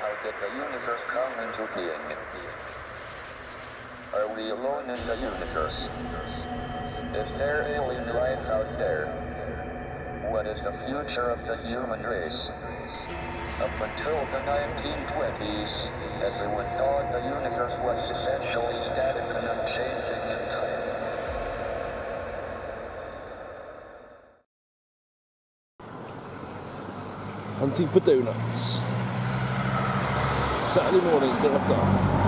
How did the universe come into being? Are we alone in the universe? Is there alien life out there? What is the future of the human race? Up until the 1920s, everyone thought the universe was essentially static and unchanging in time. Hunting for donuts. Saturday mornings, they're up there.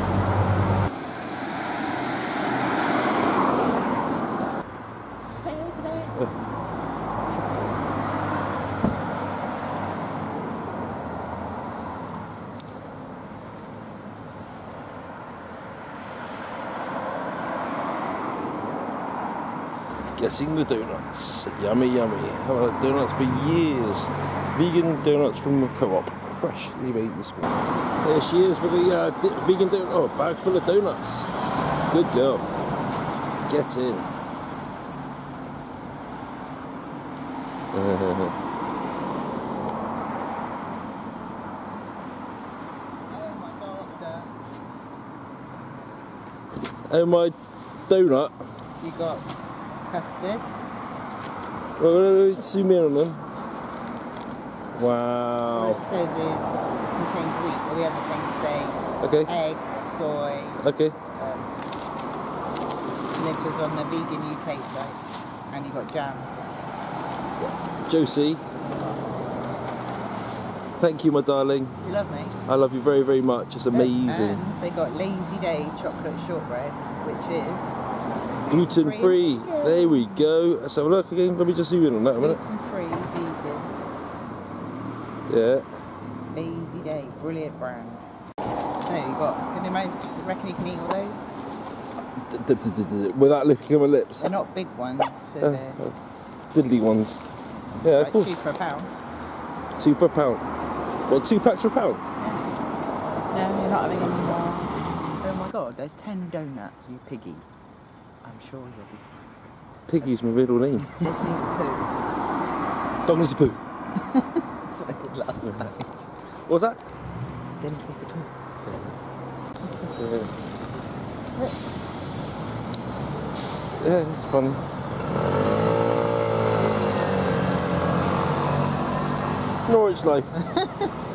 Guessing the donuts. Yummy, yummy. I've had donuts for years. Vegan donuts from the Co-op. Freshly made this morning. There she is with a vegan donut. Oh, a bag full of donuts. Good girl. Get in. Oh, my donut. You got custard. Well, zoom in on them. Wow. All it says is contains wheat. All the other things say okay. Egg, soy. Okay. Litters on the vegan UK site, and you got jam as well. Josie, thank you, my darling. You love me. I love you very, very much. It's amazing. And they got Lazy Day chocolate shortbread, which is gluten free. Yeah. There we go. Let's have a look again. Let me just zoom in on that a minute. Gluten free, vegan. Yeah. Lazy Day, brilliant brand. So you got an amount. Do you reckon you can eat all those? Without lifting up my lips. They're not big ones. So they're diddly ones. Yeah, like of course. £2 for £1. £2 for £1. Well, 2 packs for £1. Yeah. No, you're not having any more. Oh my God! There's 10 donuts, you piggy. I'm sure you'll be fine. Piggy's my middle name. This needs a poo. Dog needs a poo. That's what I did last night. What was that? Dennis needs a poo. Yeah. Yeah, it's funny. Norwich life.